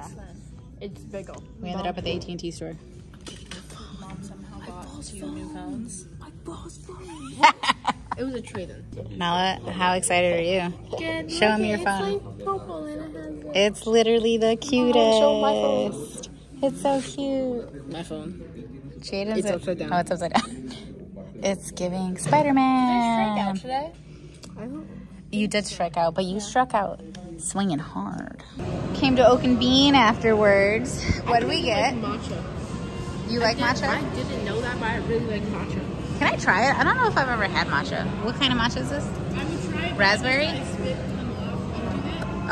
Yeah. It's big old. We ended up at the AT&T store. Mom somehow got two new phones. My balls falling. It was a trade-in. Mala, how excited are you? Good. Show him your phone. It's like purple and it has like... It's literally the cutest. Show my phone. It's so cute. My phone. Jaden's it's upside down. Oh, it's upside down. It's giving Spider-Man. Did I strike out today? I don't know. You did strike out, but you struck out swinging hard. Came to Oak and Bean afterwards. What do we get? Like matcha. You like matcha? I didn't know that, but I really like matcha. Can I try it? I don't know if I've ever had matcha. What kind of matcha is this? I would try it. Raspberry?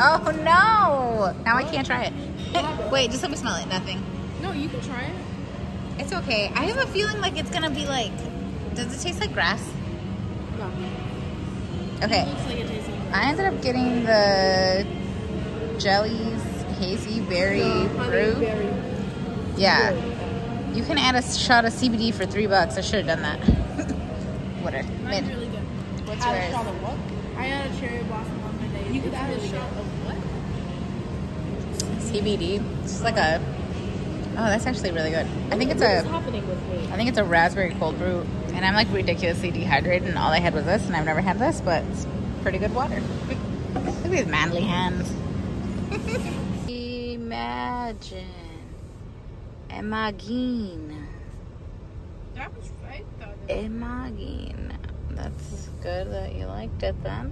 Oh no! Now I can't try it. Wait, just let me smell it. Nothing. No, you can try it. It's okay. I have a feeling like it's gonna be like... Does it taste like grass? No. Okay. It looks like it tastes like grass. I ended up getting the jellies, hazy berry fruit. Yeah. Berry. You can add a shot of CBD for $3. I should have done that. Whatever. Mine's really good. What's yours? Add a shot of what? I had a cherry blossom on my day. You could add a shot of what? CBD. It's just like a... Oh, that's actually really good. I think it's a... I think it's a raspberry cold brew. And I'm like ridiculously dehydrated and all I had was this and I've never had this, but it's pretty good water. Look at these manly hands. Imagine. That was right though. Imagine. That's good that you liked it then.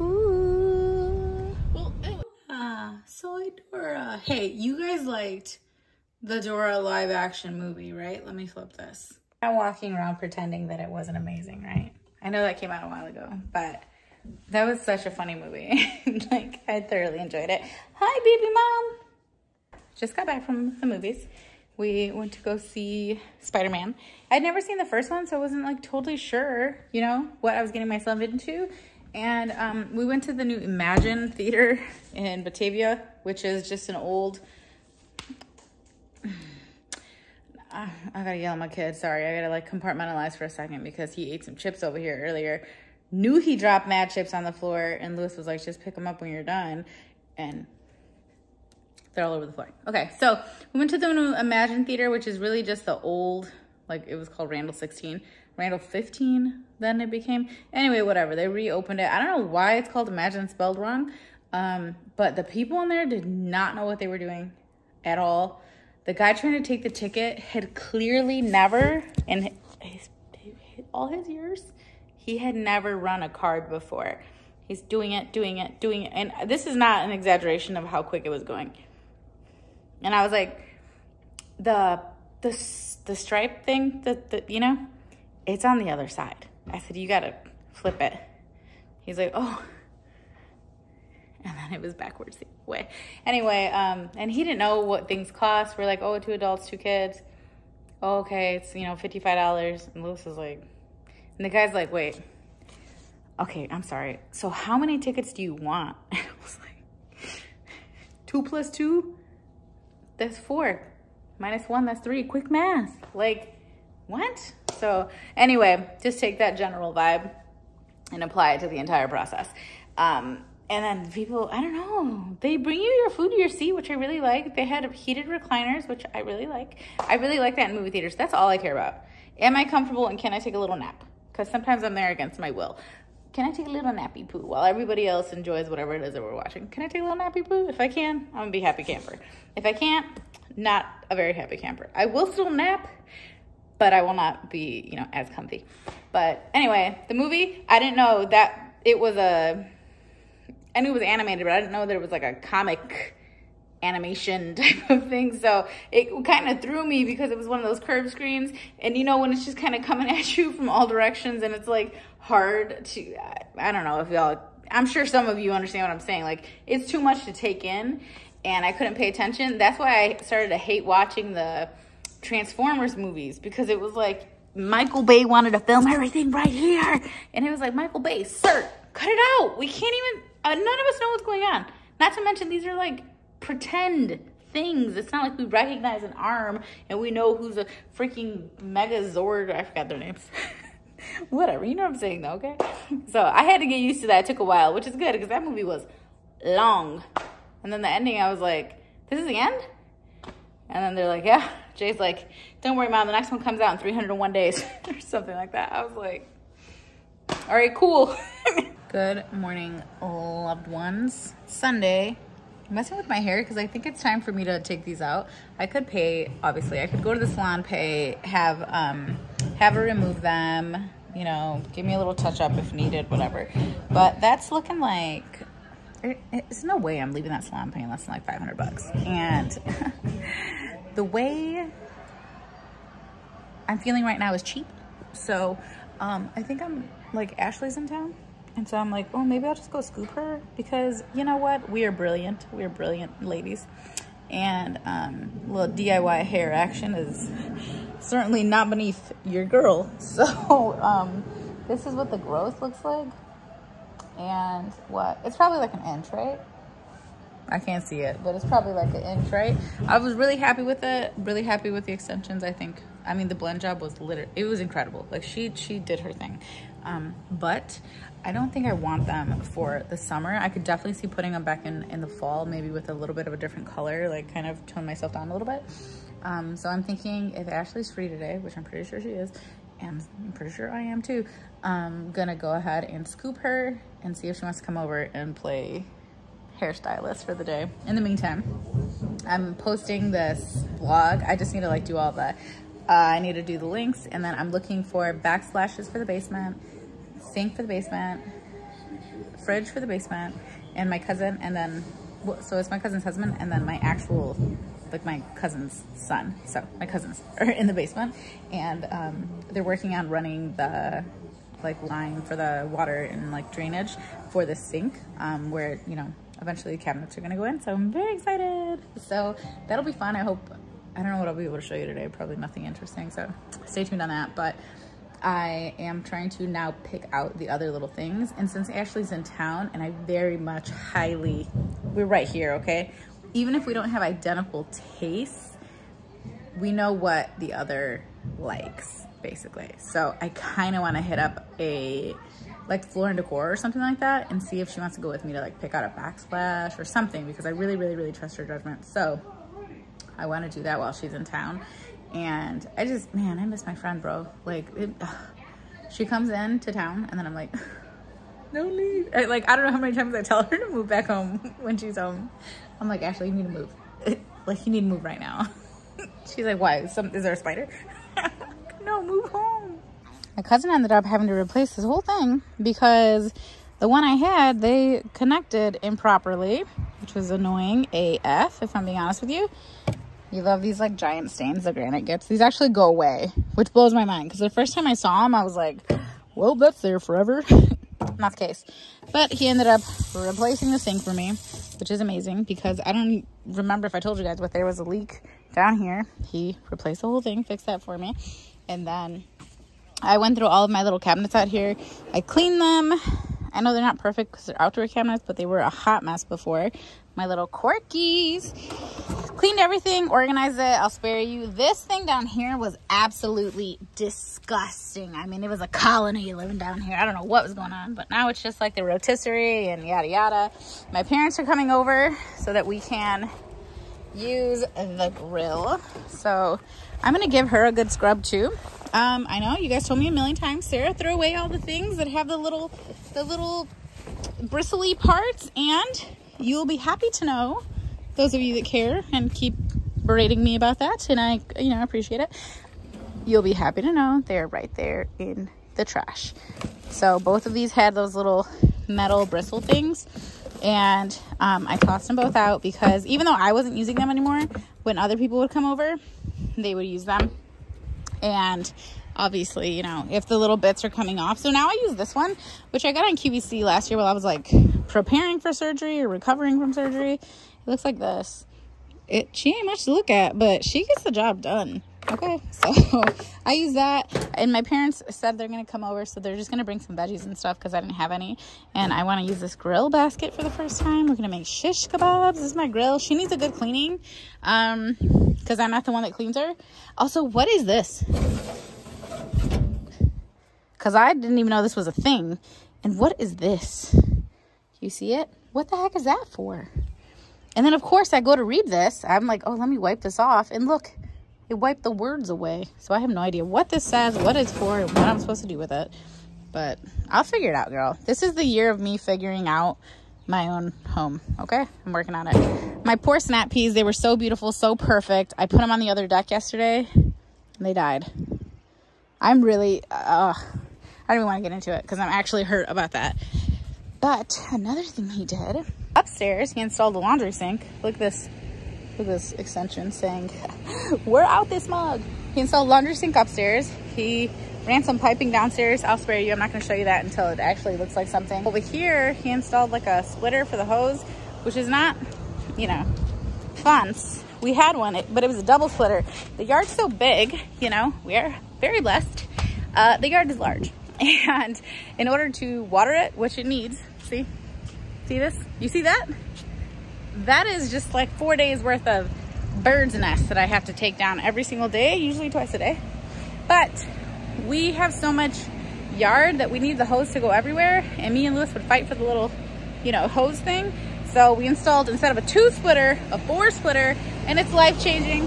Ooh. Well, so Dora. Hey, you guys liked the Dora live action movie, right? Let me flip this. I'm walking around pretending that it wasn't amazing, right? I know that came out a while ago, but that was such a funny movie. Like, I thoroughly enjoyed it. Hi, baby mom. Just got back from the movies. We went to go see Spider-Man. I'd never seen the first one, so I wasn't like totally sure, you know, what I was getting myself into. And we went to the new Imagine Theater in Batavia, which is just an old... I gotta yell at my kid. Sorry, I gotta like compartmentalize for a second because he ate some chips over here earlier. Knew he dropped mad chips on the floor, and Lewis was like, "Just pick them up when you're done," and they're all over the floor. Okay, so we went to the new Imagine Theater, which is really just the old, like it was called Randall 16, Randall 15. Then it became anyway, whatever. They reopened it. I don't know why it's called Imagine spelled wrong, but the people in there did not know what they were doing at all. The guy trying to take the ticket had clearly never, in all his years, he had never run a card before. He's doing it. And this is not an exaggeration of how quick it was going. And I was like, the stripe thing, you know, it's on the other side. I said, you got to flip it. He's like, oh. And then it was backwards the way. Anyway, and he didn't know what things cost. We're like, oh, 2 adults, 2 kids. Oh, okay, it's, you know, $55. And Lewis is like, and the guy's like, wait, okay, I'm sorry. So how many tickets do you want? And I was like, 2 plus 2? That's 4. Minus 1, that's 3. Quick math. Like, what? So anyway, just take that general vibe and apply it to the entire process. And then people, I don't know, they bring you your food to your seat, which I really like. They had heated recliners, which I really like. I really like that in movie theaters. That's all I care about. Am I comfortable and can I take a little nap? Because sometimes I'm there against my will. Can I take a little nappy poo while everybody else enjoys whatever it is that we're watching? Can I take a little nappy poo? If I can, I'm going to be a happy camper. If I can't, not a very happy camper. I will still nap, but I will not be, you know, as comfy. But anyway, the movie, I didn't know that it was a... I knew it was animated, but I didn't know that it was like a comic animation type of thing. So it kind of threw me because it was one of those curved screens. And you know, when it's just kind of coming at you from all directions and it's like hard to, I don't know if y'all, I'm sure some of you understand what I'm saying. Like it's too much to take in and I couldn't pay attention. That's why I started to hate watching the Transformers movies because it was like Michael Bay wanted to film everything right here. And it was like, Michael Bay, sir, cut it out. We can't even... none of us know what's going on. Not to mention these are like pretend things. It's not like we recognize an arm and we know who's a freaking Megazord. I forgot their names. Whatever. You know what I'm saying though, okay? So I had to get used to that. It took a while, which is good because that movie was long. And then the ending, I was like, this is the end? And then they're like, yeah. Jay's like, don't worry, Mom, the next one comes out in 301 days or something like that. I was like, all right, cool. Good morning, loved ones. Sunday. I'm messing with my hair because I think it's time for me to take these out. I could pay, obviously. I could go to the salon, pay, have her remove them, you know, give me a little touch-up if needed, whatever. But that's looking like... There's no way I'm leaving that salon paying less than like 500 bucks. And the way I'm feeling right now is cheap. So I think I'm like, Ashley's in town. And so I'm like, oh, maybe I'll just go scoop her, because you know what? We are brilliant. We are brilliant ladies. And a little DIY hair action is certainly not beneath your girl. So this is what the growth looks like. And what, it's probably like an inch, right? I can't see it, but it's probably like an inch, right? I was really happy with it, really happy with the extensions, I think. I mean, the blend job was literally, it was incredible. Like she did her thing. But I don't think I want them for the summer. I could definitely see putting them back in the fall, maybe with a little bit of a different color, like kind of tone myself down a little bit. So I'm thinking if Ashley's free today, which I'm pretty sure she is, and I'm pretty sure I am too, I'm gonna go ahead and scoop her and see if she wants to come over and play hairstylist for the day. In the meantime, I'm posting this vlog. I just need to like do all the, I need to do the links, and then I'm looking for backsplashes for the basement, sink for the basement, fridge for the basement, and my cousin, and then, so it's my cousin's husband, and then my actual, like my cousin's son. So my cousins are in the basement, and they're working on running the like line for the water and like drainage for the sink, where, you know, eventually the cabinets are gonna go in. So I'm very excited. So that'll be fun. I hope, I don't know what I'll be able to show you today. Probably nothing interesting. So stay tuned on that. But I am trying to now pick out the other little things. And since Ashley's in town, and I very much highly, we're right here, okay? Even if we don't have identical tastes, we know what the other likes, basically. So I kind of want to hit up a like Floor and Decor or something like that and see if she wants to go with me to like pick out a backsplash or something, because I really, really, really trust her judgment. So I want to do that while she's in town. And I just, man, I miss my friend, bro. Like she comes in to town and then I'm like, no need. Like, I don't know how many times I tell her to move back home when she's home. I'm like, Ashley, you need to move. Like, you need to move right now. She's like, why? Is there a spider? No, move home. My cousin ended up having to replace this whole thing because the one I had, they connected improperly, which was annoying AF, if I'm being honest with you. You love these, like, giant stains the granite gets. These actually go away, which blows my mind, because the first time I saw them, I was like, well, that's there forever. Not the case. But he ended up replacing the sink for me, which is amazing, because I don't remember if I told you guys, but there was a leak down here. He replaced the whole thing, fixed that for me. And then I went through all of my little cabinets out here. I cleaned them. I know they're not perfect because they're outdoor cabinets, but they were a hot mess before. My little Corkies. Cleaned everything, organized it. I'll spare you. This thing down here was absolutely disgusting. I mean, it was a colony living down here. I don't know what was going on, but now it's just like the rotisserie and yada yada. My parents are coming over so that we can use the grill. So I'm going to give her a good scrub too. I know you guys told me a million times, Sarah, throw away all the things that have the little bristly parts, and you'll be happy to know, those of you that care and keep berating me about that, and I, you know, appreciate it. You'll be happy to know they're right there in the trash. So both of these had those little metal bristle things, and I tossed them both out because even though I wasn't using them anymore, when other people would come over, they would use them. And obviously, you know, if the little bits are coming off. So now I use this one, which I got on QVC last year while I was like preparing for surgery or recovering from surgery. It looks like this. She ain't much to look at, but she gets the job done. Okay, so I use that, and my parents said they're going to come over, so they're just going to bring some veggies and stuff because I didn't have any, and I want to use this grill basket for the first time. We're going to make shish kebabs. This is my grill. She needs a good cleaning because I'm not the one that cleans her. Also, what is this? Because I didn't even know this was a thing. And what is this? You see it? what the heck is that for? And then, of course, I go to read this. I'm like, oh, let me wipe this off. And look, it wiped the words away. So I have no idea what this says, what it's for, and what I'm supposed to do with it. But I'll figure it out, girl. This is the year of me figuring out my own home, okay? I'm working on it. My poor snap peas, they were so beautiful, so perfect. I put them on the other deck yesterday, and they died. I'm really, I don't even want to get into it because I'm actually hurt about that. But another thing he did, upstairs, he installed a laundry sink. Look at this extension saying, we're out this mug. He installed a laundry sink upstairs. He ran some piping downstairs. I'll spare you, I'm not gonna show you that until it actually looks like something. Over here, he installed like a splitter for the hose, which is not, you know, fun. We had one, but it was a double splitter. The yard's so big, you know, we are very blessed. The yard is large. And in order to water it, which it needs, see? See this? You see that? That is just like 4 days worth of birds' nests that I have to take down every single day, usually twice a day. But we have so much yard that we need the hose to go everywhere. And me and Lewis would fight for the little, you know, hose thing. So we installed, instead of a 2 splitter, a 4 splitter, and it's life-changing.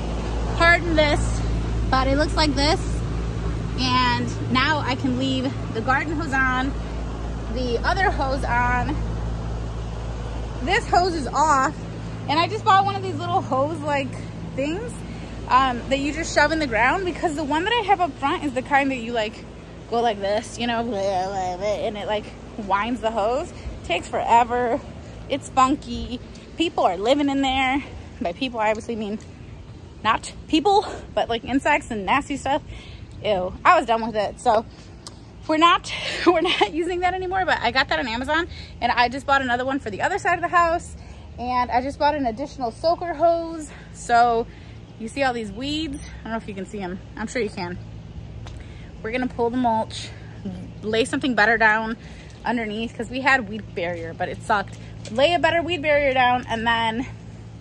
Pardon this, but it looks like this. And now I can leave the garden hose on, the other hose on. This hose is off, and I just bought one of these little hose-like things that you just shove in the ground, because the one that I have up front is the kind that you like go like this, you know, and it like winds the hose. It takes forever. It's funky. People are living in there. By people, I obviously mean not people, but like insects and nasty stuff. Ew, I was done with it. So we're not using that anymore, but I got that on Amazon, and I just bought another one for the other side of the house, and I just bought an additional soaker hose. So you see all these weeds? I don't know if you can see them. I'm sure you can. We're gonna pull the mulch, lay something better down underneath, because we had weed barrier, but it sucked. Lay a better weed barrier down and then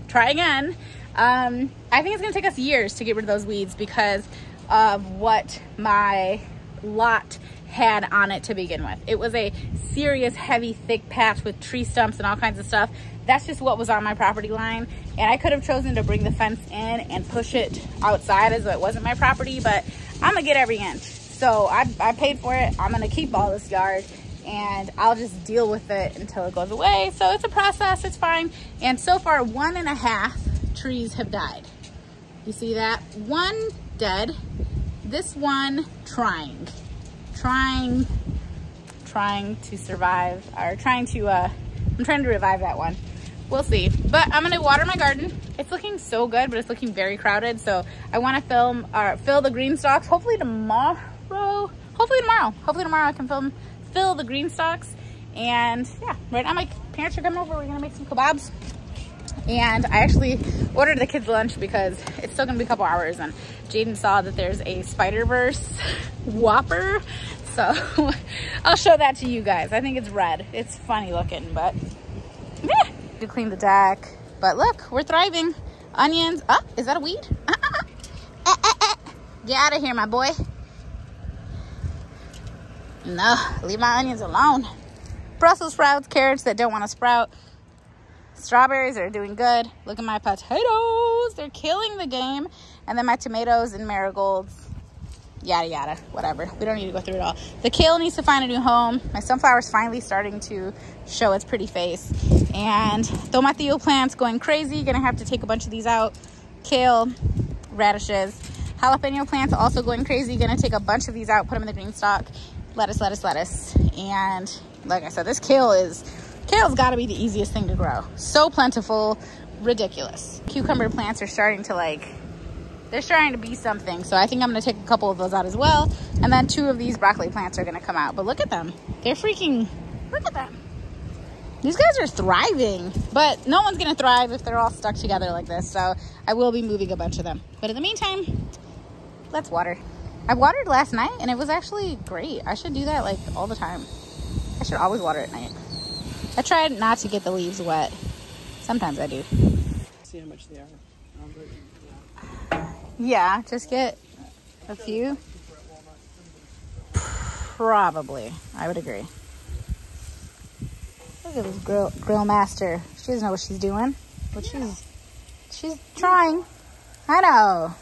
try again. I think it's gonna take us years to get rid of those weeds because of what my lot had on it to begin with. It was a serious, heavy, thick patch with tree stumps and all kinds of stuff. That's just what was on my property line. And I could have chosen to bring the fence in and push it outside as though it wasn't my property, but I'm gonna get every inch. So I paid for it. I'm gonna keep all this yard, and I'll just deal with it until it goes away. So it's a process, it's fine. And so far, 1.5 trees have died. You see that? One dead. This one trying to survive, or trying to, I'm trying to revive that one. We'll see. But I'm going to water my garden. It's looking so good, but it's looking very crowded. So I want to film, or fill the green stalks. Hopefully tomorrow, I can fill the green stalks. And yeah, right now my parents are coming over. We're going to make some kebabs. And I actually ordered the kids lunch because it's still gonna be a couple hours, and Jaden saw that there's a Spider-Verse Whopper. So I'll show that to you guys. I think it's red. It's funny looking, but yeah. To clean the deck, but look, we're thriving. Onions, oh, is that a weed? Get out of here, my boy. No, leave my onions alone. Brussels sprouts, carrots that don't wanna sprout. Strawberries are doing good. Look at my potatoes. They're killing the game. And then my tomatoes and marigolds. Yada, yada. Whatever. We don't need to go through it all. The kale needs to find a new home. My sunflower's finally starting to show its pretty face. And tomatillo plant's going crazy. Gonna have to take a bunch of these out. Kale, radishes. Jalapeno plant's also going crazy. Gonna take a bunch of these out, put them in the green stalk. Lettuce, lettuce, lettuce. And like I said, this kale is... Kale's got to be the easiest thing to grow. So plentiful, ridiculous. Cucumber plants are starting to like, they're starting to be something. So I think I'm going to take a couple of those out as well. And then 2 of these broccoli plants are going to come out. But look at them. They're freaking, look at them. These guys are thriving. But no one's going to thrive if they're all stuck together like this. So I will be moving a bunch of them. But in the meantime, let's water. I watered last night and it was actually great. I should do that like all the time. I should always water at night. I try not to get the leaves wet. Sometimes I do. See how much they are. Yeah, just get a few. Probably, I would agree. Look at this grill master. She doesn't know what she's doing, but she's trying. I know.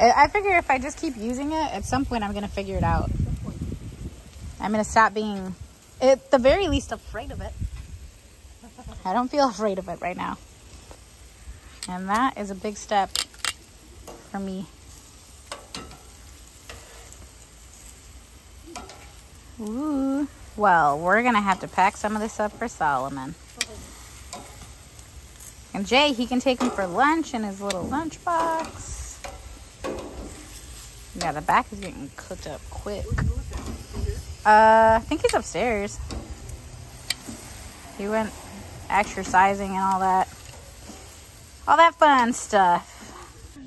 I figure if I just keep using it, at some point I'm gonna figure it out. I'm gonna stop being, at the very least, afraid of it. I don't feel afraid of it right now. And that is a big step for me. Ooh. Well, we're going to have to pack some of this up for Solomon. And Jay, he can take him for lunch in his little lunch box. Yeah, the back is getting cooked up quick. I think he's upstairs. He went exercising and all that fun stuff.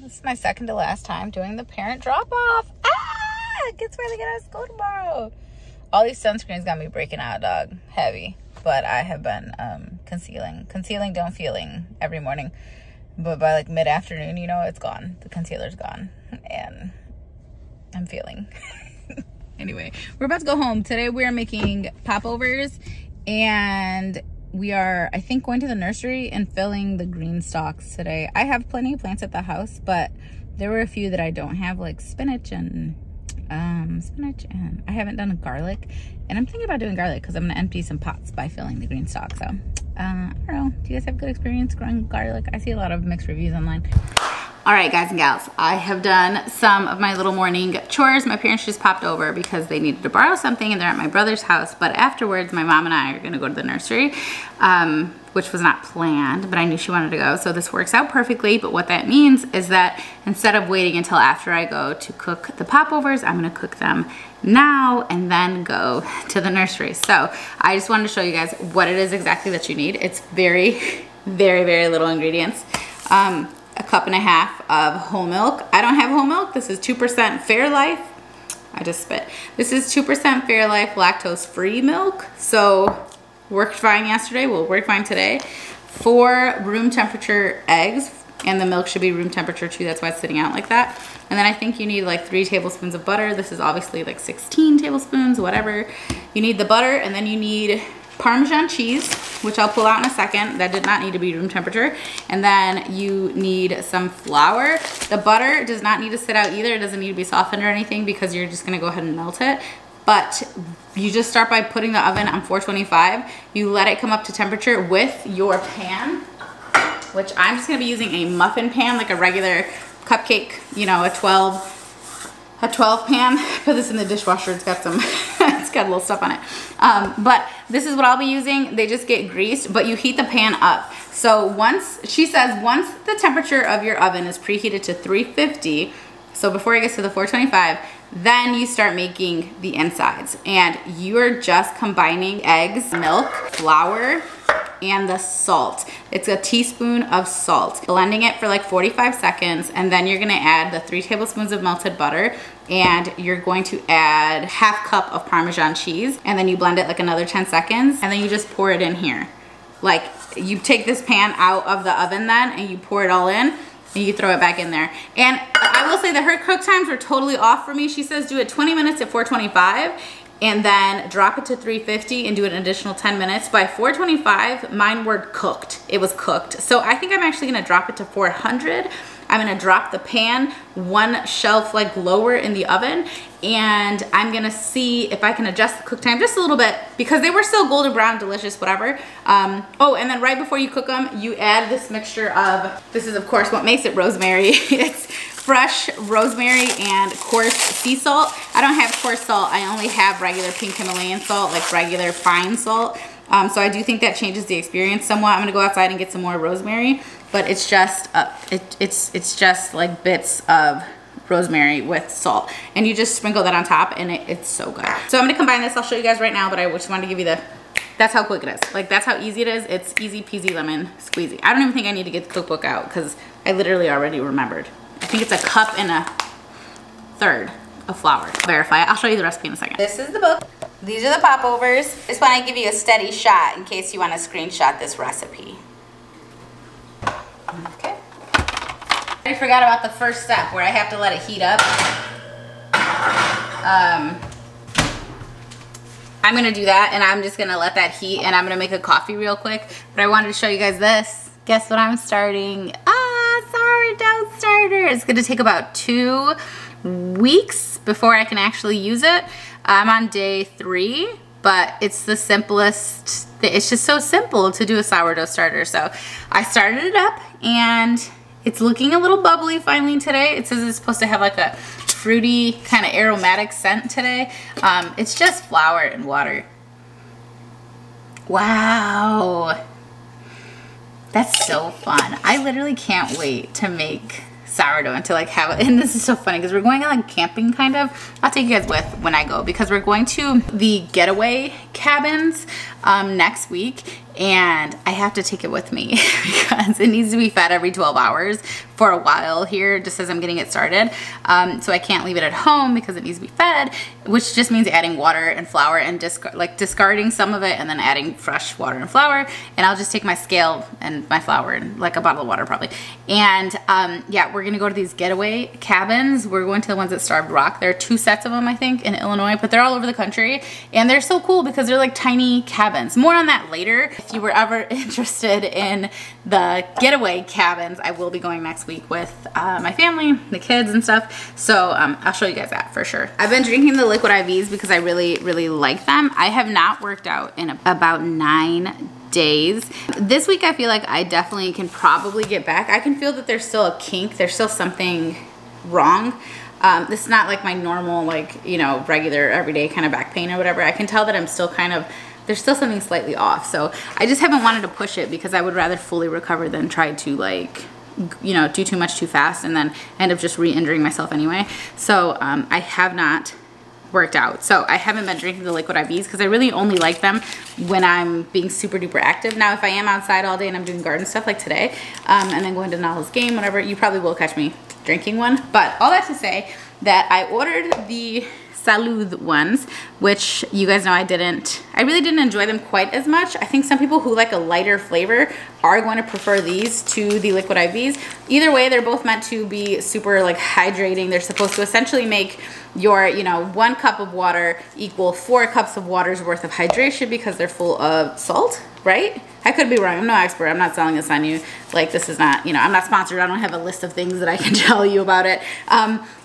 This is my second to last time doing the parent drop-off. Ah! Guess where they get out of school tomorrow. All these sunscreens got me breaking out, dog. Heavy. But I have been concealing. Concealing, don't feeling every morning. But by like mid-afternoon, you know, it's gone. The concealer's gone. And I'm feeling. Anyway, we're about to go home. Today we are making popovers. And we are, I think, going to the nursery and filling the green stalks today. I have plenty of plants at the house. But there were a few that I don't have, like spinach and... spinach, and I haven't done a garlic, and I'm thinking about doing garlic because I'm gonna empty some pots by filling the green stalk. So I don't know, do you guys have good experience growing garlic? I see a lot of mixed reviews online. All right, guys and gals, I have done some of my little morning chores. My parents just popped over because they needed to borrow something and they're at my brother's house, but afterwards my mom and I are gonna go to the nursery, which was not planned, but I knew she wanted to go, so this works out perfectly. But what that means is that instead of waiting until after I go to cook the popovers, I'm gonna cook them now and then go to the nursery. So I just wanted to show you guys what it is exactly that you need. It's very, very, very little ingredients. A cup and a half of whole milk. I don't have whole milk. This is 2% Fairlife. I just spit. This is 2% Fairlife lactose-free milk. So worked fine yesterday, will work fine today. 4 room temperature eggs, and the milk should be room temperature too. That's why it's sitting out like that. And then I think you need like 3 tablespoons of butter. This is obviously like 16 tablespoons, whatever. You need the butter, and then you need Parmesan cheese, which I'll pull out in a second. That did not need to be room temperature. And then you need some flour. The butter does not need to sit out either. It doesn't need to be softened or anything because you're just gonna go ahead and melt it. But you just start by putting the oven on 425. You let it come up to temperature with your pan, which I'm just gonna be using a muffin pan, like a regular cupcake, you know, a 12 pan. Put this in the dishwasher, it's got some, it's got a little stuff on it. But this is what I'll be using. They just get greased, but you heat the pan up. So once, she says, once the temperature of your oven is preheated to 350, so before it gets to the 425, then you start making the insides. And you're just combining eggs, milk, flour, and the salt. It's a teaspoon of salt. Blending it for like 45 seconds, and then you're gonna add the 3 tablespoons of melted butter, and you're going to add half cup of Parmesan cheese, and then you blend it like another 10 seconds, and then you just pour it in here. Like, you take this pan out of the oven then, and you pour it all in, and you throw it back in there. And I will say that her cook times were totally off for me. She says do it 20 minutes at 425, and then drop it to 350 and do an additional 10 minutes. By 425, mine were cooked. It was cooked. So I think I'm actually gonna drop it to 400. I'm gonna drop the pan one shelf like lower in the oven, and I'm gonna see if I can adjust the cook time just a little bit because they were still golden brown, delicious, whatever. Oh, and then right before you cook them, you add this mixture of, this is of course what makes it rosemary. It's fresh rosemary and coarse sea salt. I don't have coarse salt, I only have regular pink Himalayan salt, like regular fine salt. So I do think that changes the experience somewhat. I'm gonna go outside and get some more rosemary, but it's just it's just like bits of rosemary with salt, and you just sprinkle that on top, and it's so good. So I'm gonna combine this. I'll show you guys right now, but I just wanted to give you the, that's how quick it is. Like, that's how easy it is. It's easy peasy lemon squeezy. I don't even think I need to get the cookbook out because I literally already remembered. I think it's a cup and a third of flour. Verify it. I'll show you the recipe in a second. This is the book. These are the popovers. I just want to give you a steady shot in case you want to screenshot this recipe. Okay. I forgot about the first step where I have to let it heat up. I'm gonna do that, and I'm just gonna let that heat, and I'm gonna make a coffee real quick. But I wanted to show you guys this. Guess what I'm starting? Ah, sourdough starter. It's gonna take about 2 weeks before I can actually use it. I'm on day 3, but it's the simplest. It's just so simple to do a sourdough starter. So I started it up, and it's looking a little bubbly finally today. It says it's supposed to have like a fruity kind of aromatic scent today. It's just flour and water. Wow, that's so fun. I literally can't wait to make sourdough and to like have it. And this is so funny because we're going on like camping kind of. I'll take you guys with when I go, because we're going to the getaway cabins next week, and I have to take it with me because it needs to be fed every 12 hours for a while here, just as I'm getting it started. So I can't leave it at home because it needs to be fed, which just means adding water and flour and discarding some of it and then adding fresh water and flour. And I'll just take my scale and my flour and like a bottle of water probably. And yeah, we're gonna go to these getaway cabins. We're going to the ones at Starved Rock. There are 2 sets of them, I think, in Illinois, but they're all over the country. And they're so cool because they're like tiny cabins. More on that later. If you were ever interested in the getaway cabins, I will be going next week with my family, the kids and stuff. So I'll show you guys that for sure. I've been drinking the liquid IVs because I really, really like them. I have not worked out in about 9 days. This week I feel like I definitely can probably get back. I can feel that there's still a kink. There's still something wrong. It's not like my normal, like, you know, regular everyday kind of back pain or whatever. I can tell that I'm still kind of, there's still something slightly off. So I just haven't wanted to push it because I would rather fully recover than try to, like, you know, do too much too fast and then end up just re-injuring myself anyway. So I have not worked out. So I haven't been drinking the liquid IVs because I really only like them when I'm being super duper active. Now, if I am outside all day and I'm doing garden stuff like today, and then going to Nala's game, whatever, you probably will catch me drinking one. But all that to say that I ordered the Salud ones, which you guys know I really didn't enjoy them quite as much. I think some people who like a lighter flavor are going to prefer these to the liquid IVs. Either way, they're both meant to be super like hydrating. They're supposed to essentially make your, you know, 1 cup of water equal 4 cups of water's worth of hydration because they're full of salt, right? I could be wrong. I'm no expert. I'm not selling this on you. Like, this is not, you know, I'm not sponsored. I don't have a list of things that I can tell you about it.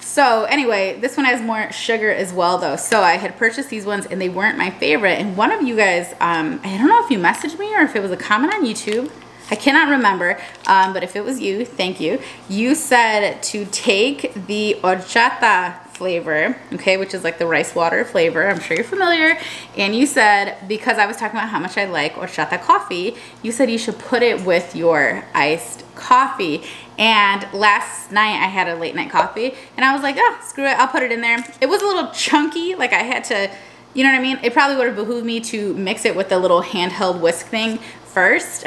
So anyway, this one has more sugar as well though. So I had purchased these ones and they weren't my favorite. And one of you guys, I don't know if you messaged me or if it was a comment on YouTube. I cannot remember, but if it was you, thank you. You said to take the horchata flavor, okay, which is like the rice water flavor. I'm sure you're familiar. And you said, because I was talking about how much I like horchata coffee, you said you should put it with your iced coffee. And last night I had a late night coffee and I was like, oh, screw it, I'll put it in there. It was a little chunky, like I had to, you know what I mean? It probably would have behooved me to mix it with the little handheld whisk thing first,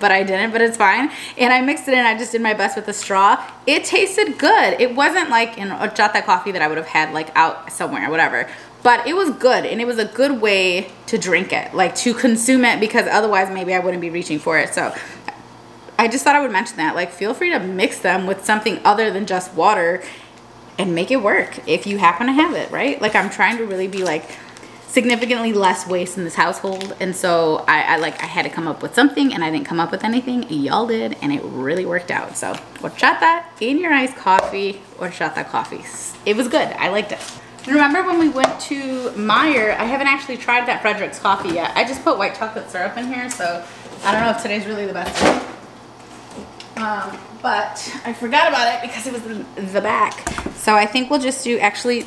but I didn't, but it's fine. And I mixed it in. I just did my best with a straw. It tasted good. It wasn't like an horchata coffee that I would have had like out somewhere or whatever, but it was good. And it was a good way to drink it, like to consume it, because otherwise maybe I wouldn't be reaching for it. So I just thought I would mention that, like, feel free to mix them with something other than just water and make it work if you happen to have it, right? Like, I'm trying to really be like significantly less waste in this household, and so I had to come up with something, and I didn't come up with anything. Y'all did, and it really worked out. So horchata in your iced coffee, horchata coffee. It was good. I liked it. Remember when we went to Meijer? I haven't actually tried that Frederick's coffee yet. I just put white chocolate syrup in here, so I don't know if today's really the best day. But I forgot about it because it was in the back. So I think we'll just do, actually,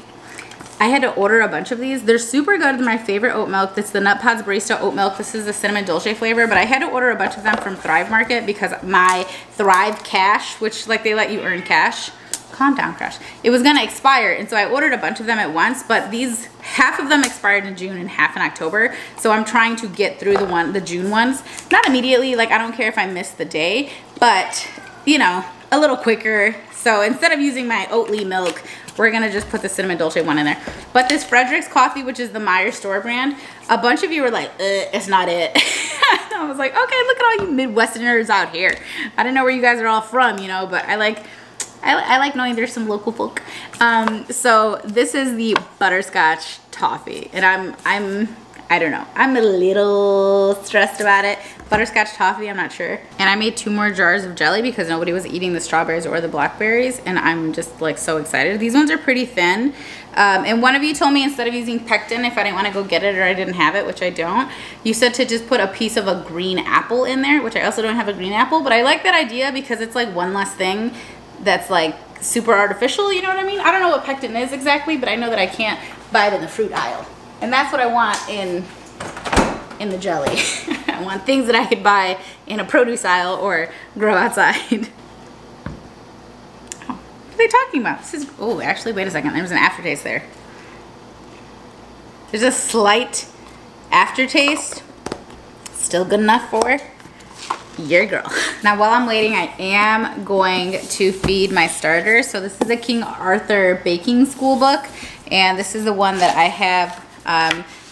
I had to order a bunch of these. They're super good. They're my favorite oat milk. That's the Nut Pods Barista Oat Milk. This is the Cinnamon Dolce flavor, but I had to order a bunch of them from Thrive Market because my Thrive Cash, which, like, they let you earn cash. Calm down, Crash. It was gonna expire, and so I ordered a bunch of them at once, but these, half of them expired in June and half in October, so I'm trying to get through the June ones. Not immediately, like, I don't care if I miss the day, but, you know, a little quicker. So instead of using my Oatly milk, we're gonna just put the Cinnamon Dolce one in there. But this Frederick's coffee, which is the Meijer store brand, a bunch of you were like, it's not it. I was like, okay, look at all you Midwesterners out here. I don't know where you guys are all from, you know, but I like knowing there's some local folk. So this is the butterscotch toffee, and I'm I don't know. I'm a little stressed about it. Butterscotch toffee, I'm not sure. And I made 2 more jars of jelly because nobody was eating the strawberries or the blackberries, and I'm just like so excited. These ones are pretty thin. And one of you told me instead of using pectin, if I didn't want to go get it or I didn't have it, which I don't, you said to just put a piece of a green apple in there, which I also don't have a green apple, but I like that idea because it's like one less thing that's like super artificial, you know what I mean? I don't know what pectin is exactly, but I know that I can't buy it in the fruit aisle. And that's what I want in the jelly. I want things that I could buy in a produce aisle or grow outside. Oh, what are they talking about? This is, oh, actually, wait a second. There's an aftertaste there. There's a slight aftertaste. Still good enough for your girl. Now, while I'm waiting, I am going to feed my starters. So this is a King Arthur baking school book. And this is the one that I have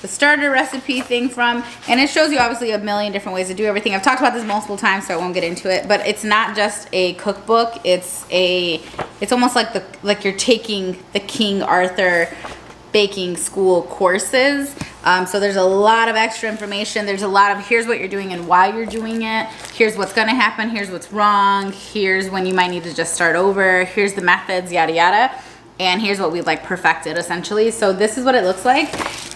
the starter recipe thing from, and it shows you obviously a million different ways to do everything. I've talked about this multiple times, so I won't get into it, but it's not just a cookbook. It's almost like you're taking the King Arthur baking school courses. So there's a lot of extra information. There's a lot of here's what you're doing and why you're doing it. Here's what's gonna happen. Here's what's wrong. Here's when you might need to just start over. Here's the methods, yada, yada. And here's what we like perfected essentially. So this is what it looks like.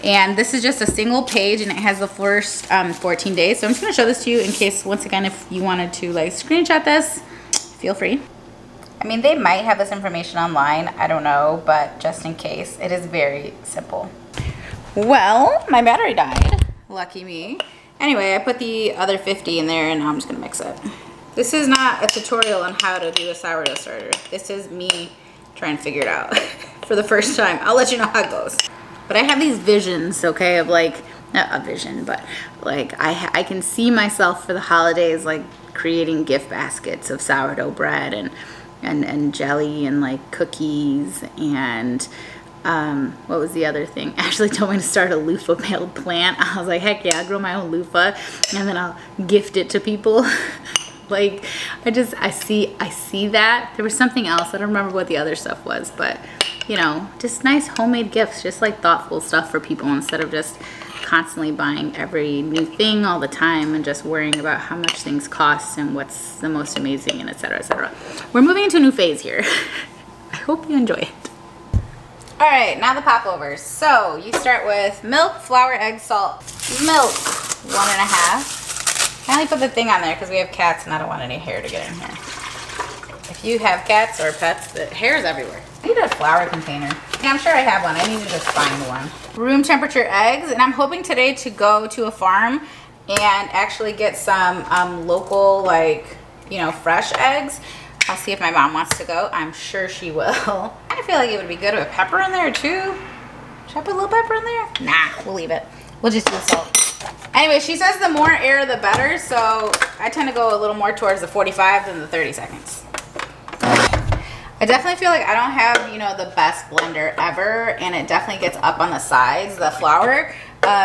And this is just a single page, and it has the first 14 days. So I'm just gonna show this to you in case, once again, if you wanted to like screenshot this, feel free. I mean, they might have this information online, I don't know, but just in case, it is very simple. Well, my battery died, lucky me. Anyway, I put the other 50 in there and now I'm just gonna mix it. This is not a tutorial on how to do a sourdough starter. This is me trying to figure it out for the first time. I'll let you know how it goes. But I have these visions, okay, of like, not a vision, but like I can see myself for the holidays like creating gift baskets of sourdough bread and jelly and like cookies and what was the other thing? Ashley told me to start a loofah mailed plant. I was like, heck yeah, I'll grow my own loofah and then I'll gift it to people. Like I see that. There was something else. I don't remember what the other stuff was, but you know, just nice homemade gifts, just like thoughtful stuff for people instead of just constantly buying every new thing all the time and just worrying about how much things cost and what's the most amazing and et cetera, et cetera. We're moving into a new phase here. I hope you enjoy it. All right, now the popovers. So you start with milk, flour, egg, salt. Milk, 1 1/2. I only put the thing on there because we have cats and I don't want any hair to get in here. If you have cats or pets, the hair is everywhere. I need a flour container. Yeah, I'm sure I have one. I need to just find one. Room temperature eggs, and I'm hoping today to go to a farm and actually get some local, like, you know, fresh eggs. I'll see if my mom wants to go. I'm sure she will. I kind of feel like it would be good with pepper in there too. Should I put a little pepper in there? Nah, we'll leave it. We'll just do salt. Anyway, she says the more air the better, so I tend to go a little more towards the 45 than the 30 seconds. I definitely feel like I don't have, you know, the best blender ever, and it definitely gets up on the sides, the flour.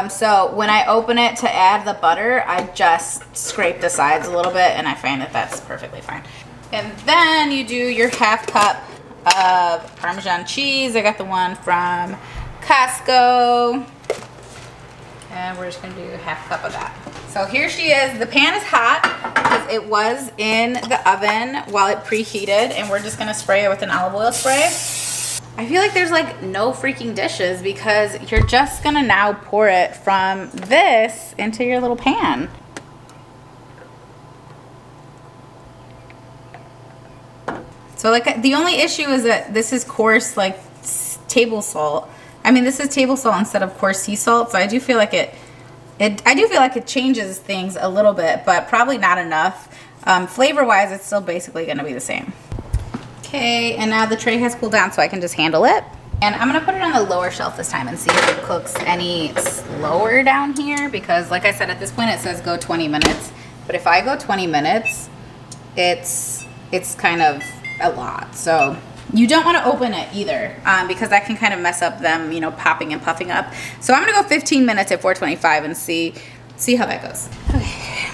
So when I open it to add the butter, I just scrape the sides a little bit, and I find that that's perfectly fine. And then you do your 1/2 cup of Parmesan cheese. I got the one from Costco. And we're just gonna do 1/2 cup of that. So here she is. The pan is hot because it was in the oven while it preheated, and we're just gonna spray it with an olive oil spray. I feel like there's like no freaking dishes because you're just gonna now pour it from this into your little pan. So like the only issue is that this is coarse like table salt. I mean, this is table salt instead of coarse sea salt, so I do feel like it changes things a little bit, but probably not enough. Flavor-wise, it's still basically gonna be the same. Okay, and now the tray has cooled down, so I can just handle it. And I'm gonna put it on the lower shelf this time and see if it cooks any slower down here, because like I said, at this point it says go 20 minutes, but if I go 20 minutes, it's kind of a lot, so. You don't want to open it either because that can kind of mess up them, you know, popping and puffing up. So I'm gonna go 15 minutes at 425 and see how that goes. Okay.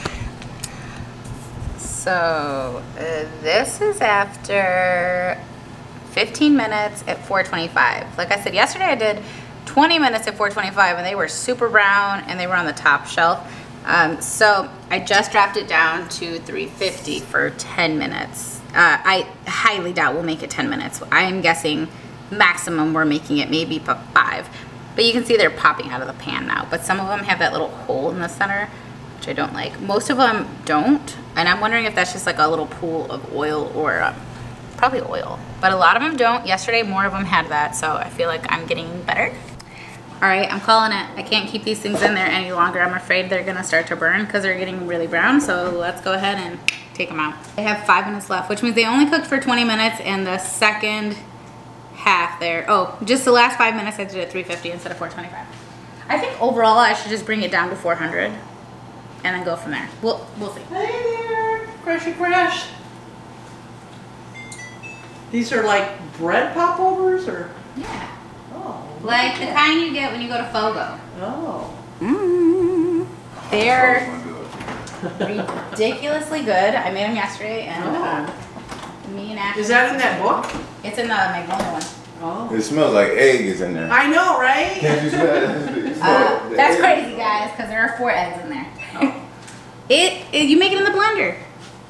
So this is after 15 minutes at 425. Like I said yesterday, I did 20 minutes at 425, and they were super brown and they were on the top shelf. So I just dropped it down to 350 for 10 minutes. I highly doubt we'll make it 10 minutes. I'm guessing maximum we're making it maybe 5. But you can see they're popping out of the pan now. But some of them have that little hole in the center, which I don't like. Most of them don't. And I'm wondering if that's just like a little pool of oil or probably oil. But a lot of them don't. Yesterday, more of them had that. So I feel like I'm getting better. All right, I'm calling it. I can't keep these things in there any longer. I'm afraid they're gonna start to burn because they're getting really brown. So let's go ahead and take them out. They have 5 minutes left, which means they only cooked for 20 minutes and the second half there. Oh, just the last 5 minutes I did at 350 instead of 425. I think overall I should just bring it down to 400 and then go from there. We'll see. Hey there, Crushy Crash. These are like bread popovers or? Yeah. Like the kind you get when you go to Fogo. Oh. Mm. They're ridiculously good. I made them yesterday, and me and Ashley. Is that in that book? It's in the Magnolia one. Oh. It smells like eggs in there. I know, right? Can't you smell it? That's crazy, guys, because there are 4 eggs in there. Oh. You make it in the blender,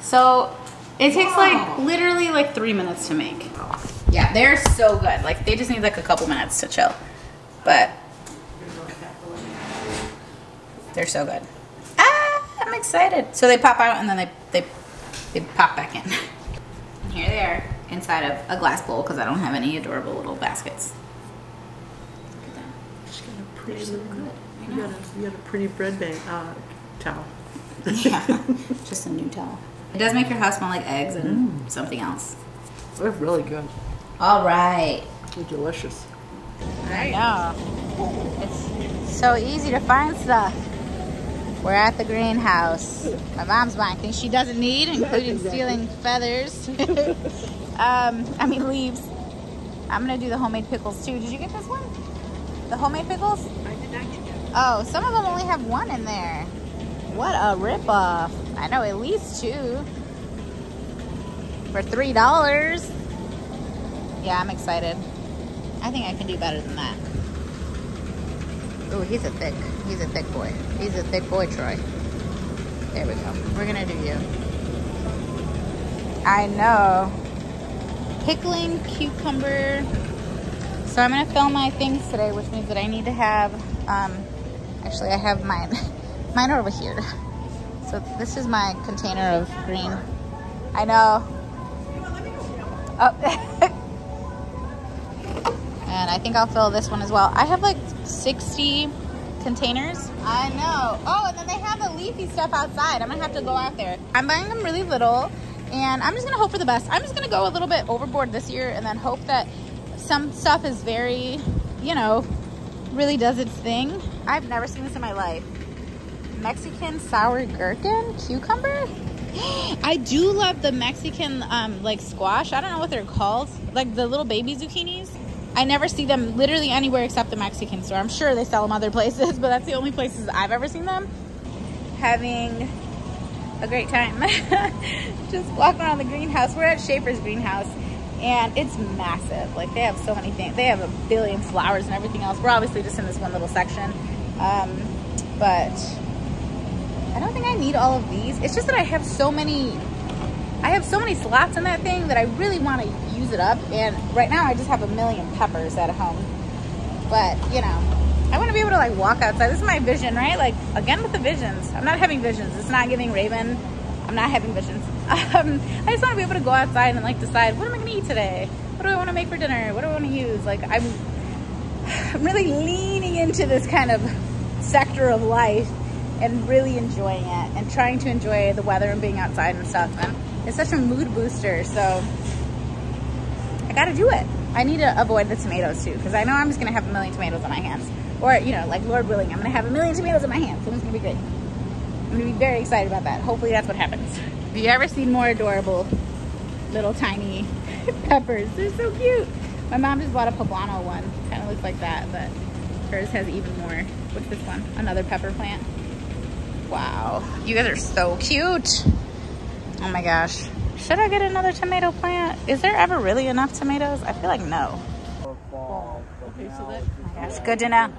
so it takes like literally like 3 minutes to make. Yeah, they're so good. Like, they just need like a couple minutes to chill. But they're so good. Ah, I'm excited. So they pop out and then they pop back in. And here they are inside of a glass bowl because I don't have any adorable little baskets. Look at that. She's got a pretty, so good. You got a pretty bread bag towel. Yeah, just a new towel. It does make your house smell like eggs and something else. They're really good. All right. They're delicious. I know. It's so easy to find stuff. We're at the greenhouse. My mom's buying things she doesn't need, including stealing feathers. I mean leaves. I'm gonna do the homemade pickles too. Did you get this one? The homemade pickles? I did not get them. Oh, some of them only have 1 in there. What a ripoff! I know at least 2. For $3. Yeah, I'm excited. I think I can do better than that. Oh, he's a thick boy. He's a thick boy, Troy. There we go. We're gonna do you. I know. Pickling cucumber. So I'm gonna film my things today, which means that I need to have, actually I have mine are over here. So this is my container of green. I know. Oh. And I think I'll fill this one as well. I have like 60 containers. I know. Oh, and then they have the leafy stuff outside. I'm gonna have to go out there. I'm buying them really little, and I'm just gonna hope for the best. I'm just gonna go a little bit overboard this year and then hope that some stuff is very, you know, really does its thing. I've never seen this in my life. Mexican sour gherkin cucumber? I do love the Mexican like squash. I don't know what they're called, like the little baby zucchinis. I never see them literally anywhere except the Mexican store. I'm sure they sell them other places, but that's the only places I've ever seen them. Having a great time. Just walking around the greenhouse. We're at Schaefer's greenhouse and it's massive. Like, they have so many things. They have a billion flowers and everything else. We're obviously just in this one little section, but I don't think I need all of these. It's just that I have so many slots in that thing that I really want to use it up. And right now I just have a million peppers at home. But, you know, I want to be able to like walk outside. This is my vision, right? Like, again with the visions. I'm not having visions. It's not giving Raven. I'm not having visions. I just want to be able to go outside and like decide, what am I going to eat today? What do I want to make for dinner? What do I want to use? Like, I'm really leaning into this kind of sector of life and really enjoying it and trying to enjoy the weather and being outside and stuff. And it's such a mood booster, so I gotta do it. I need to avoid the tomatoes too, because I know I'm just gonna have a million tomatoes on my hands. Or, you know, like, Lord willing, I'm gonna have a million tomatoes on my hands, so it's gonna be great. I'm gonna be very excited about that. Hopefully that's what happens. Have you ever seen more adorable little tiny peppers? They're so cute. My mom just bought a poblano one. Kind of looks like that, but hers has even more. What's this one? Another pepper plant. Wow, you guys are so cute. Oh my gosh. Should I get another tomato plant? Is there ever really enough tomatoes? I feel like no. Okay, so that That's good to know.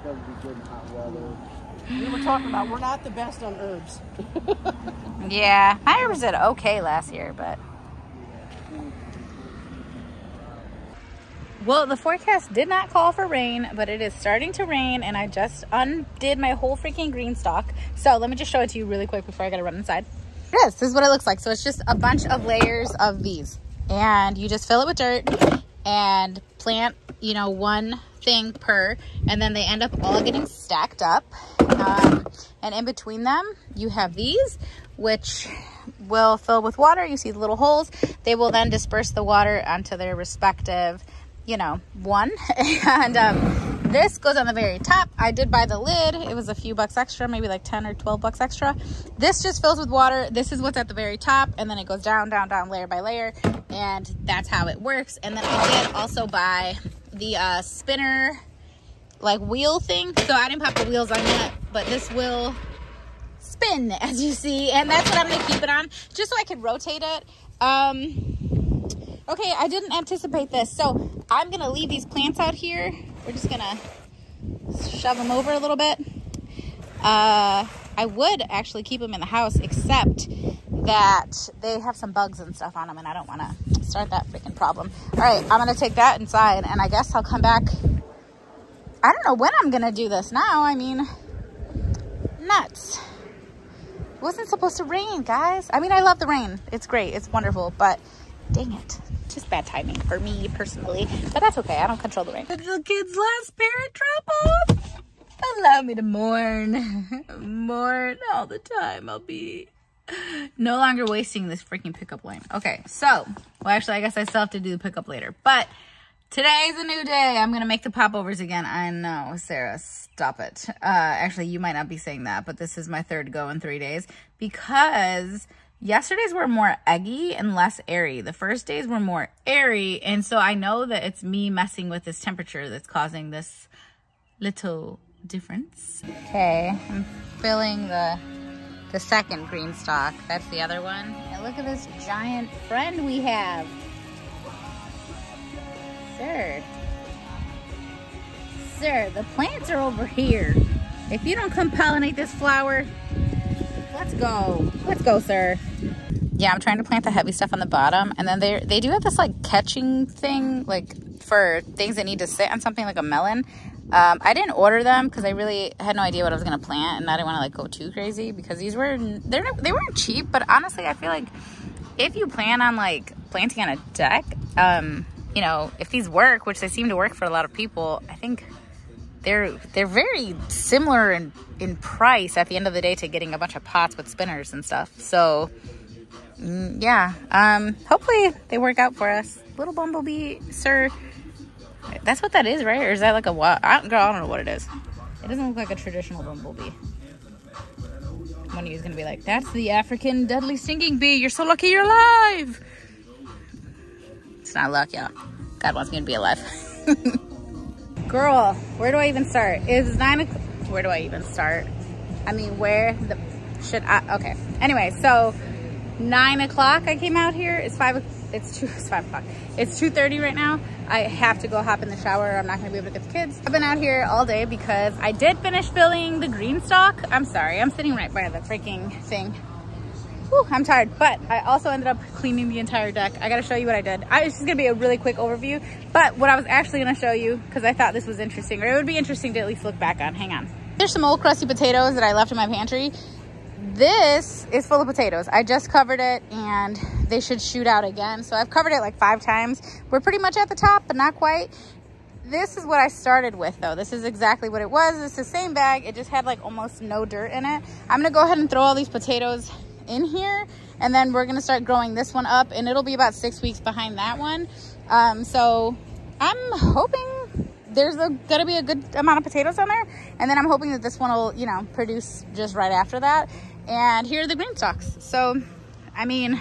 We were talking about we're not the best on herbs. Yeah, my herbs did okay last year, but. Well, the forecast did not call for rain, but it is starting to rain, and I just undid my whole freaking green stalk. So let me just show it to you really quick before I gotta run inside. Yes, this is what it looks like. So it's just a bunch of layers of these, and you just fill it with dirt and plant, you know, one thing per, and then they end up all getting stacked up. And in between them, you have these, which will fill with water. You see the little holes. They will then disperse the water onto their respective, you know, one. And this goes on the very top. I did buy the lid. It was a few bucks extra, maybe like 10 or 12 bucks extra. This just fills with water. This is what's at the very top, and then it goes down, down, down, layer by layer, and that's how it works. And then I did also buy the spinner, like wheel thing. So I didn't pop the wheels on that, but this will spin, as you see, and that's what I'm gonna keep it on, just so I can rotate it. Okay, I didn't anticipate this, so I'm gonna leave these plants out here. We're just gonna shove them over a little bit. I would actually keep them in the house, except that they have some bugs and stuff on them, and I don't want to start that freaking problem. All right, I'm gonna take that inside, and I guess I'll come back. I don't know when I'm gonna do this now. I mean, nuts. It wasn't supposed to rain, guys. I mean, I love the rain. It's great. It's wonderful, but dang it. Just bad timing for me personally, but that's okay. I don't control the rain. The little kids love spirit drop-off. Allow me to mourn. Mourn all the time. I'll be no longer wasting this freaking pickup line. Okay, so, well, actually, I guess I still have to do the pickup later, but today's a new day. I'm going to make the popovers again. I know, Sarah, stop it. Actually, you might not be saying that, but this is my third go in 3 days because yesterday's were more eggy and less airy. The first days were more airy, and so I know that it's me messing with this temperature that's causing this little difference. Okay, I'm filling the second green stalk. That's the other one. And look at this giant friend we have. Sir, the plants are over here. If you don't come pollinate this flower, let's go, sir. Yeah, I'm trying to plant the heavy stuff on the bottom, and then they do have this like catching thing, like for things that need to sit on something like a melon. I didn't order them because I really had no idea what I was gonna plant, and I didn't want to like go too crazy because these were they weren't cheap, but honestly, I feel like if you plan on like planting on a deck, you know, if these work, which they seem to work for a lot of people, I think they're very similar in price at the end of the day to getting a bunch of pots with spinners and stuff. So yeah, hopefully they work out for us. Little bumblebee, sir. That's what that is, right? Or is that like a wild? Girl, I don't know what it is. It doesn't look like a traditional bumblebee. One of you is gonna be like, that's the African deadly stinging bee. You're so lucky you're alive. It's not luck, y'all. God wants me to be alive. Girl, where do I even start? It's 9 o'clock. Where do I even start? I mean, where the should I? Okay. Anyway, so 9 o'clock I came out here. It's 5 o'clock. It's 2:30 right now. I have to go hop in the shower. I'm not gonna be able to get the kids. I've been out here all day because I did finish filling the green stalk. I'm sorry, I'm sitting right by the freaking thing. Whew, I'm tired, but I also ended up cleaning the entire deck. I gotta show you what I did. It's just gonna be a really quick overview, but what I was actually gonna show you, because I thought this was interesting, or it would be interesting to at least look back on. Hang on. There's some old crusty potatoes that I left in my pantry. This is full of potatoes. I just covered it, and they should shoot out again. So I've covered it like 5 times. We're pretty much at the top, but not quite. This is what I started with, though. This is exactly what it was. It's the same bag. It just had like almost no dirt in it. I'm gonna go ahead and throw all these potatoes in here, and then we're gonna start growing this one up, and it'll be about 6 weeks behind that one. So I'm hoping there's gonna be a good amount of potatoes on there, and then I'm hoping that this one will, you know, produce just right after that. And here are the green stalks. So I mean,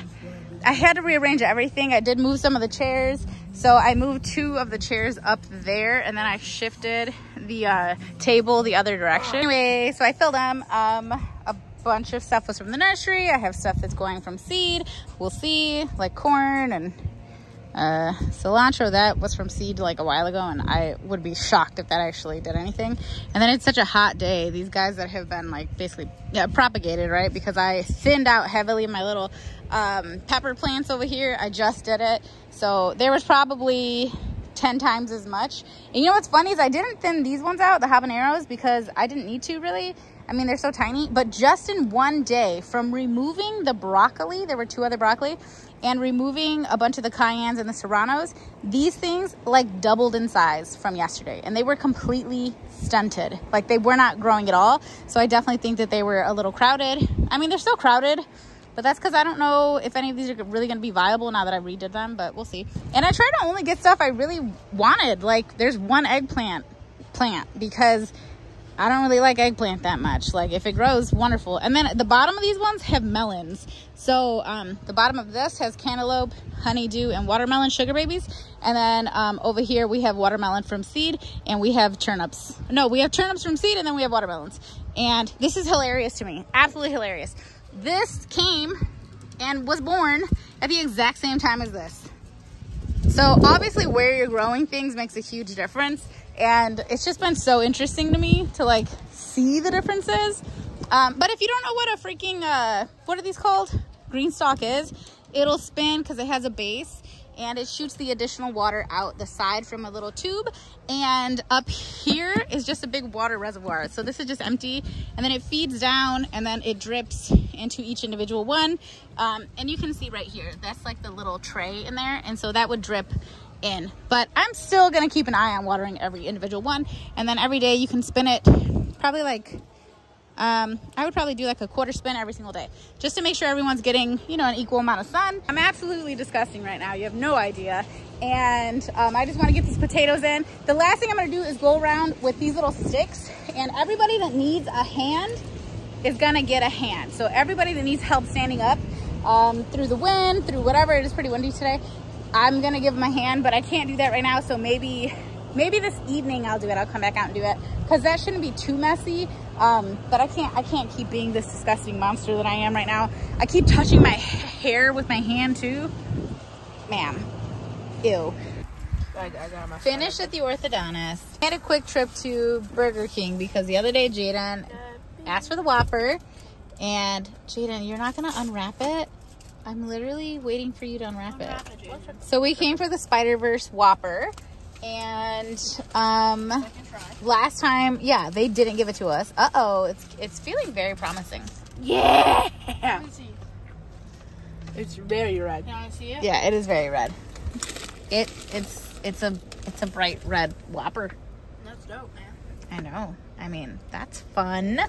I had to rearrange everything. I did move some of the chairs, so I moved 2 of the chairs up there, and then I shifted the table the other direction. Anyway, so I filled them. A bunch of stuff was from the nursery. I have stuff that's going from seed. We'll see, like corn and cilantro, that was from seed like a while ago, and I would be shocked if that actually did anything. And then it's such a hot day. These guys that have been like basically propagated, right? Because I thinned out heavily my little pepper plants over here. I just did it. So there was probably 10 times as much. And you know what's funny is I didn't thin these ones out, the habaneros, because I didn't need to really. I mean, they're so tiny, but just in one day from removing the broccoli, there were two other broccoli, and removing a bunch of the cayennes and the serranos, these things like doubled in size from yesterday, and they were completely stunted. Like they were not growing at all. So I definitely think that they were a little crowded. I mean, they're still crowded, but that's because I don't know if any of these are really going to be viable now that I redid them, but we'll see. And I try to only get stuff I really wanted. Like there's one eggplant plant because I don't really like eggplant that much. Like if it grows, wonderful. And then the bottom of these ones have melons. So the bottom of this has cantaloupe, honeydew, and watermelon sugar babies. And then over here we have watermelon from seed, and we have turnips. No, we have turnips from seed, and then we have watermelons. And this is hilarious to me, absolutely hilarious. This came and was born at the exact same time as this. So obviously where you're growing things makes a huge difference. And it's just been so interesting to me to like see the differences. But if you don't know what a freaking, what are these called? Green stalk is, it'll spin because it has a base and it shoots the additional water out the side from a little tube. And up here is just a big water reservoir. So this is just empty, and then it feeds down and then it drips into each individual one. And you can see right here, that's like the little tray in there. And so that would drip in, but I'm still gonna keep an eye on watering every individual one. And then every day you can spin it probably like, I would probably do like a quarter spin every single day just to make sure everyone's getting, you know, an equal amount of sun. I'm absolutely disgusting right now. You have no idea. And I just want to get these potatoes in. The last thing I'm going to do is go around with these little sticks, and everybody that needs a hand is going to get a hand. So everybody that needs help standing up through the wind, through whatever, it is pretty windy today. I'm going to give them a hand, but I can't do that right now. So maybe this evening I'll do it. I'll come back out and do it because that shouldn't be too messy. But I can't keep being this disgusting monster that I am right now. I keep touching my hair with my hand too. Man, ew. Finished at the orthodontist. I had a quick trip to Burger King because the other day Jaden asked for the Whopper, and Jaden, you're not going to unwrap it? I'm literally waiting for you to unwrap it. So we came for the Spider-Verse Whopper, and last time, yeah, they didn't give it to us. Uh-oh, it's feeling very promising. Yeah! Let me see. It's very red. You want to see it? Yeah, it is very red. It's a bright red Whopper. That's dope, man. I know. I mean, that's fun.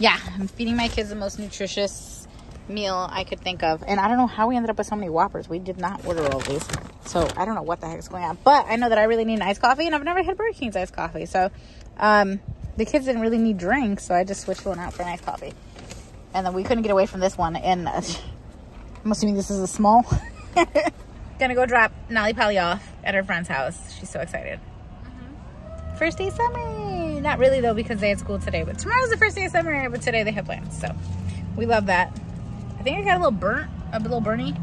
Yeah, I'm feeding my kids the most nutritious meal I could think of, and I don't know how we ended up with so many Whoppers. We did not order all these, so I don't know what the heck is going on, but I know that I really need an iced coffee, and I've never had Burger King's iced coffee. So the kids didn't really need drinks, so I just switched one out for an iced coffee, and then we couldn't get away from this one. And I'm assuming this is a small. Gonna go drop Nolly Polly off at her friend's house. She's so excited. First day of summer. Not really though, because they had school today, but tomorrow's the first day of summer, but today they have plans, so we love that. I think I got a little burnt, a little burny,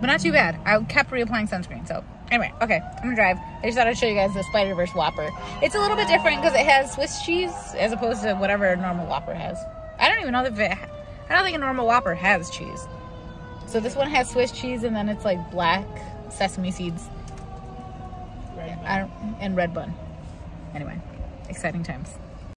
but not too bad. I kept reapplying sunscreen. So anyway, okay, I'm gonna drive. I just thought I'd show you guys the Spider-Verse Whopper. It's a little bit different because it has Swiss cheese as opposed to whatever a normal Whopper has. I don't even know if it, I don't think a normal Whopper has cheese. So this one has Swiss cheese, and then it's like black sesame seeds and red bun. Anyway, exciting times.